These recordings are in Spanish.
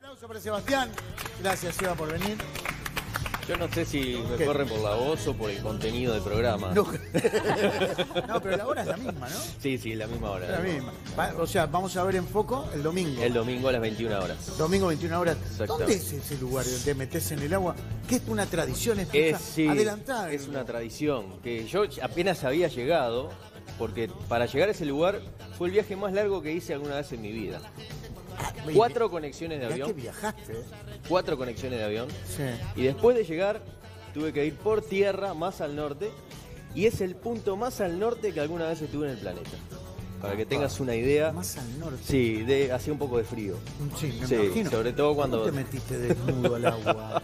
aplauso para Sebastián. Gracias, Seba, por venir. Yo no sé si me corren por la voz o por el contenido del programa. No, no, pero la hora es la misma, ¿no? Sí, sí, la misma hora. La misma. O sea, vamos a ver en foco el domingo. El domingo a las 21 horas. Domingo 21 horas. ¿Dónde es ese lugar donde te metes en el agua? Que es una tradición, sí, adelantada. Es una tradición que yo apenas había llegado, porque para llegar a ese lugar fue el viaje más largo que hice alguna vez en mi vida. 4 conexiones de avión. ¿Ya que viajaste? 4 conexiones de avión. Sí. Y después de llegar, tuve que ir por tierra más al norte. Y es el punto más al norte que alguna vez estuve en el planeta. Para que tengas una idea. Más al norte. Sí, hacía un poco de frío. Sí, me imagino. Sobre todo cuando... ¿Cómo te metiste desnudo al agua?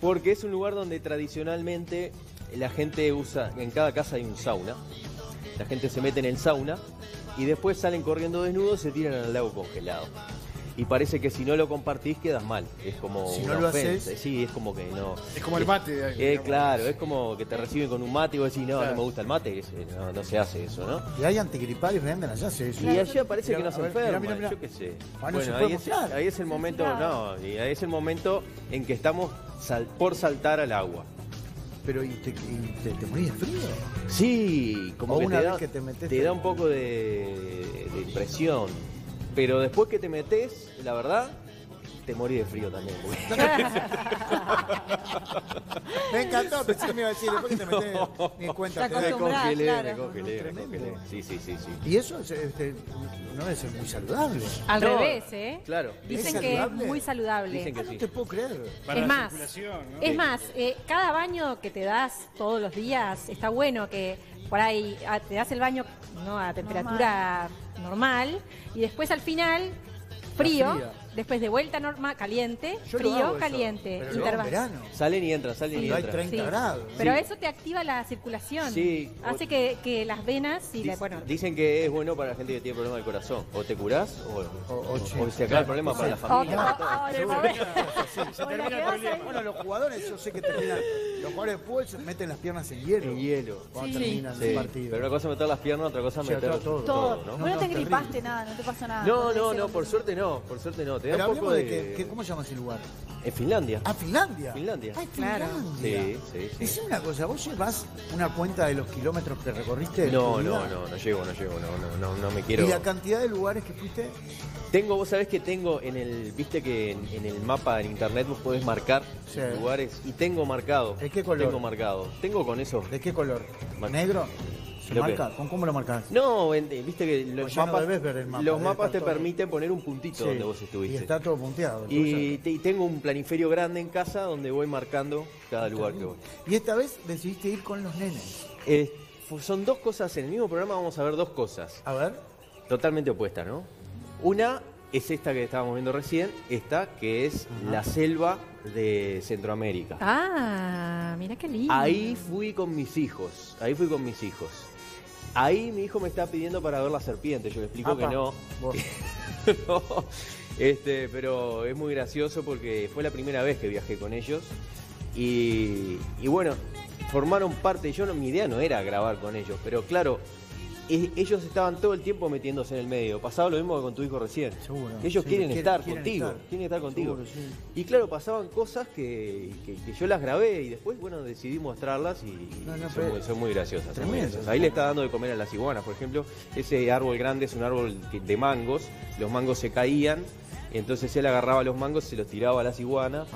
Porque es un lugar donde tradicionalmente la gente usa... En cada casa hay un sauna. La gente se mete en el sauna. Y después salen corriendo desnudos y se tiran al lago congelado. Y parece que si no lo compartís quedas mal. Es como si una no lo ofensa. Hacés, sí, es como que no. Es como el mate. De ahí, claro, es como que te reciben con un mate y vos decís, no, claro, no me gusta el mate. No, no se hace eso, ¿no? Y hay antigripales, venden allá, se eso. Y allá parece que no se enferman, mirá. Yo qué sé. Bueno, ahí es el momento, no, y ahí es el momento en que estamos por saltar al agua. Pero ¿te morís de frío? Sí, como que te da un poco de impresión. Pero después que te metés, la verdad, te morís de frío también. Me encantó, pensé que me iba a decir, después que te metés, ni cuenta. Me congelé. Sí. Y eso no es muy saludable. Al revés, ¿eh? Claro. Dicen que es muy saludable. Dicen que sí. No te puedo creer. Para la circulación, ¿no? Es más, cada baño que te das todos los días, está bueno que por ahí te das el baño, ¿no?, a temperatura normal y después al final frío. Después de vuelta normal, caliente, frío, caliente, intervalo. Salen y entran, salen y entran. Hay 30 grados. Pero eso te activa la circulación. Sí. Hace que las venas y bueno. Dicen que es bueno para la gente que tiene problemas del corazón. O te curás o se acaba el problema para la familia. Se termina el problema. Bueno, los jugadores, yo sé que terminan. Los jugadores de fútbol se meten las piernas en hielo. En hielo. Cuando terminan el partido. Pero una cosa es meter las piernas, otra cosa es meter todo. Vos no te gripaste nada, no te pasó nada. No, por suerte no. Por suerte no. Pero hablemos de que, ¿cómo se llama ese lugar? En Finlandia. ¿Ah, Finlandia? Finlandia. Ah, claro. Sí. Decime una cosa, ¿vos llevas una cuenta de los kilómetros que recorriste? No llego, no me quiero... ¿Y la cantidad de lugares que fuiste? Tengo, vos sabés que tengo en el... Viste que en el mapa, en internet, vos podés marcar lugares. Y tengo marcado. ¿De qué color? Tengo marcado. Tengo con eso. ¿De qué color? ¿Negro? Marca. ¿Cómo lo marcas? No, viste que los mapas, los mapas te permiten poner un puntito donde vos estuviste. Y está todo punteado. Y tengo un planiferio grande en casa donde voy marcando cada lugar que voy. Y esta vez decidiste ir con los nenes. Son dos cosas, en el mismo programa vamos a ver dos cosas. A ver. Totalmente opuestas, ¿no? Una es esta que estábamos viendo recién, esta que es la selva de Centroamérica. Ah, mira qué lindo. Ahí fui con mis hijos. Ahí mi hijo me está pidiendo para ver la serpiente. Yo le explico que no. No. Pero es muy gracioso porque fue la primera vez que viajé con ellos. Y bueno, formaron parte. Mi idea no era grabar con ellos, pero claro, ellos estaban todo el tiempo metiéndose en el medio. Pasaba lo mismo que con tu hijo recién. Seguro. Ellos quieren estar contigo. Seguro, sí. Y claro, pasaban cosas que yo las grabé y después, bueno, decidí mostrarlas y son muy graciosas. Ahí le está dando de comer a las iguanas, por ejemplo. Ese árbol grande es un árbol de mangos. Los mangos se caían. Entonces él agarraba los mangos, se los tiraba a las iguanas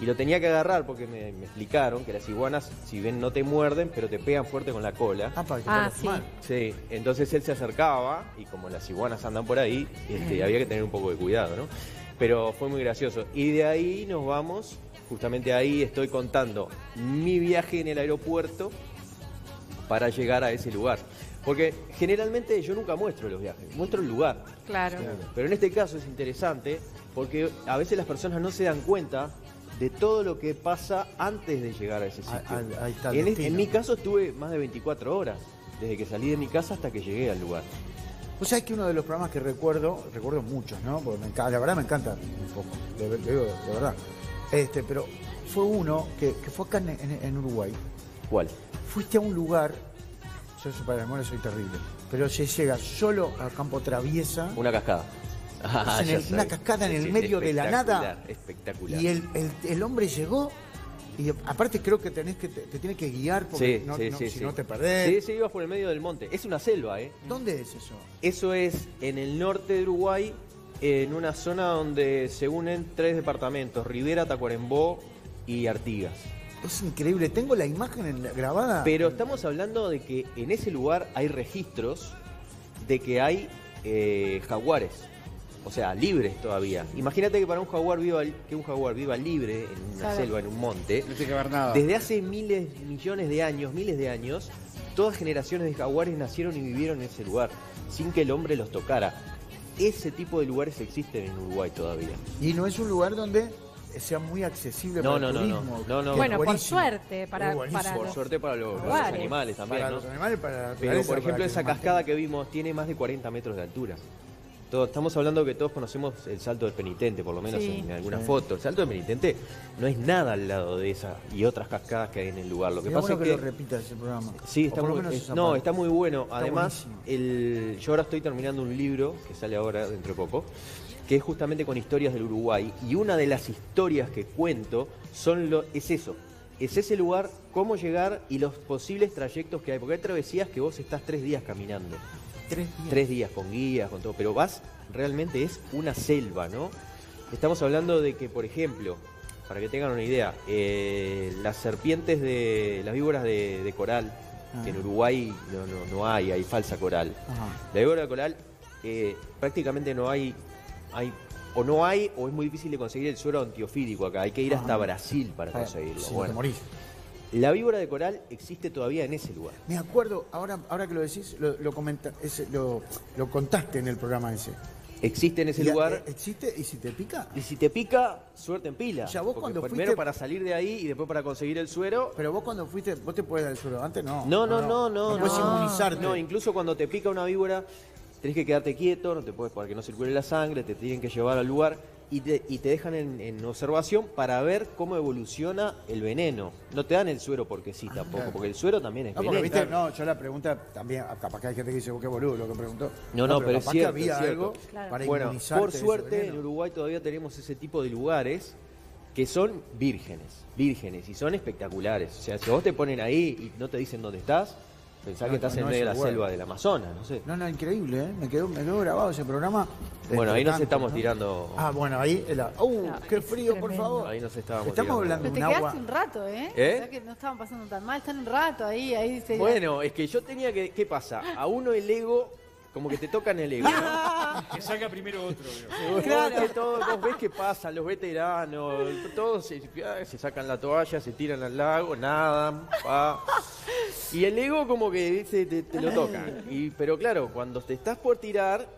y lo tenía que agarrar porque me explicaron que las iguanas, si bien no te muerden, pero te pegan fuerte con la cola. Sí, entonces él se acercaba y como las iguanas andan por ahí, había que tener un poco de cuidado, ¿no? Pero fue muy gracioso. Y de ahí nos vamos, justamente ahí estoy contando mi viaje en el aeropuerto para llegar a ese lugar. Porque generalmente yo nunca muestro los viajes, muestro el lugar. Claro. Pero en este caso es interesante porque a veces las personas no se dan cuenta de todo lo que pasa antes de llegar a ese sitio. Ahí está el destino. En mi caso estuve más de 24 horas, desde que salí de mi casa hasta que llegué al lugar. Vos sabés que uno de los programas que recuerdo muchos, ¿no? Porque la verdad me encanta un poco, de verdad. Pero fue uno que fue acá en Uruguay. ¿Cuál? Fuiste a un lugar... Yo para la memoria soy terrible. Pero se llega solo a Campo Traviesa. Una cascada. Ah, una cascada en el medio de la nada. Espectacular. Y el hombre llegó. Y aparte creo que te tiene que guiar porque no te perdés. Sí, ibas por el medio del monte. Es una selva, ¿eh? ¿Dónde es eso? Eso es en el norte de Uruguay, en una zona donde se unen 3 departamentos, Rivera, Tacuarembó y Artigas. Es increíble, tengo la imagen grabada. Pero estamos hablando de que en ese lugar hay registros de que hay jaguares. O sea, libres todavía. Imagínate que para un jaguar viva libre en una selva, en un monte. No tiene que ver nada. Desde hace miles de años, todas generaciones de jaguares nacieron y vivieron en ese lugar, sin que el hombre los tocara. Ese tipo de lugares existen en Uruguay todavía. Y no es un lugar donde sea muy accesible para el turismo. No. Bueno, buenísimo. Por suerte para los animales también. Para los animales, para la naturaleza. Pero, por ejemplo, esa cascada que vimos tiene más de 40 metros de altura. Estamos hablando que todos conocemos el Salto del Penitente, por lo menos en alguna foto. El Salto del Penitente no es nada al lado de esa y otras cascadas que hay en el lugar. Lo que pasa es que lo repitas ese programa. Sí, está muy bueno. Está además, yo ahora estoy terminando un libro que sale ahora dentro de poco, que es justamente con historias del Uruguay. Y una de las historias que cuento es eso. Es ese lugar, cómo llegar y los posibles trayectos que hay. Porque hay travesías que vos estás 3 días caminando. 3 días. 3 días con guías, con todo. Pero realmente es una selva, ¿no? Estamos hablando de que, por ejemplo, para que tengan una idea, las víboras de coral, que en Uruguay no hay falsa coral. Ajá. La víbora de coral prácticamente no hay. O no hay, o es muy difícil de conseguir el suero antiofídico acá. Hay que ir hasta Brasil para conseguirlo. Sí, bueno. La víbora de coral existe todavía en ese lugar. Me acuerdo, ahora que lo decís, lo contaste en el programa ese. Existe en ese lugar. ¿Existe? ¿Y si te pica? Y si te pica, suerte en pila. O sea, vos cuando fuiste... Primero para salir de ahí y después para conseguir el suero. Pero vos cuando fuiste, vos te podés dar el suero. Antes no. No. Puedes inmunizarte. No, incluso cuando te pica una víbora... Tenés que quedarte quieto, no te puedes, para que no circule la sangre, te tienen que llevar al lugar y te dejan en observación para ver cómo evoluciona el veneno. No te dan el suero porque sí tampoco, porque el suero también es veneno. Porque, yo la pregunta también, capaz que hay gente que dice, vos qué boludo lo que preguntó. No, pero es cierto. Había algo para inmunizarte. Por suerte en Uruguay todavía tenemos ese tipo de lugares que son vírgenes y son espectaculares. O sea, si vos te ponen ahí y no te dicen dónde estás, pensá que estás en medio de la selva del Amazonas, no sé. No, increíble, ¿eh? Me quedó grabado ese programa. Bueno, ahí nos estamos tirando... Ah, bueno, ahí... ¡Qué frío, por favor! Ahí nos estamos tirando. Pero te quedaste un rato, ¿eh? O sea que no estaban pasando tan mal, están un rato ahí... Bueno, es que yo tenía que... ¿Qué pasa? A uno el ego... Como que te tocan el ego, ¿no? Que salga primero otro. Vos ves qué pasa, los veteranos, todos se sacan la toalla, se tiran al lago, nadan, y el ego como que te lo tocan. Pero claro, cuando te estás por tirar,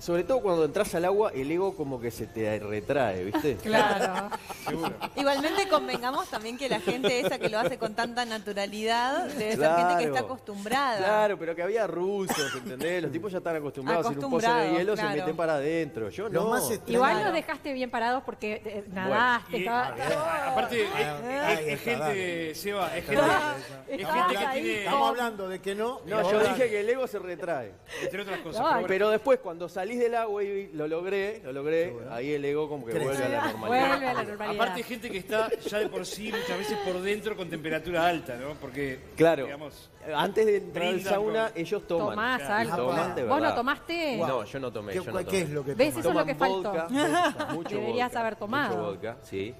sobre todo cuando entras al agua, el ego como que se te retrae, ¿viste? Claro. Seguro. Igualmente convengamos también que la gente esa que lo hace con tanta naturalidad debe ser gente que está acostumbrada. Claro, pero que había rusos, ¿entendés? Los tipos ya están acostumbrados. En un pozo de hielo se meten para adentro. Yo no. Igual los dejaste bien parados porque nadaste. Aparte, es gente, Seba, es gente que tiene... Estamos hablando de que no. No, yo dije que el ego se retrae. Entre otras cosas. Pero después, cuando salí del agua y lo logré, ahí el ego como que vuelve a la normalidad. Aparte hay gente que está ya de por sí muchas veces por dentro con temperatura alta, ¿no? Porque, digamos... Antes de entrar al sauna, ellos toman. Tomás algo. ¿Vos no tomaste? No, yo no tomé. ¿Qué es lo que ¿Ves? Eso es lo que faltó. Deberías haber tomado. Mucho vodka, sí.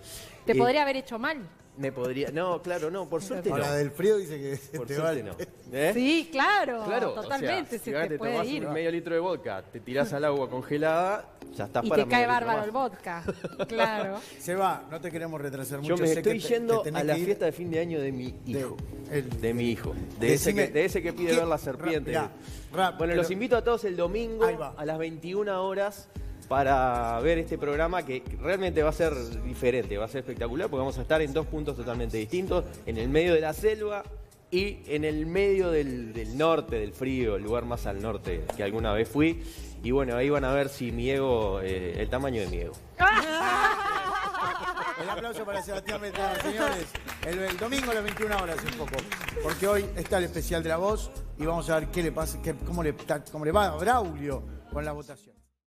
¿Te podría haber hecho mal? Me podría... No, claro, no, por suerte no. Para del frío dice que por te vale. No. Sí, claro, totalmente, o sea, se te puede tomás ir. Medio litro de vodka, te tirás al agua congelada, ya estás para... Y te cae bárbaro el vodka, claro. Seba, no te queremos retrasar mucho. Yo me estoy yendo a la fiesta de fin de año de mi hijo. De mi hijo. De ese que pide ver la serpiente. Bueno, los invito a todos el domingo a las 21 horas... para ver este programa que realmente va a ser diferente, va a ser espectacular, porque vamos a estar en 2 puntos totalmente distintos, en el medio de la selva y en el medio del norte, del frío, el lugar más al norte que alguna vez fui. Y bueno, ahí van a ver si mi ego, el tamaño de mi ego. El aplauso para Sebastián Beltrame, señores. El domingo a las 21 horas un poco, porque hoy está el especial de La Voz y vamos a ver cómo le va a Braulio con la votación.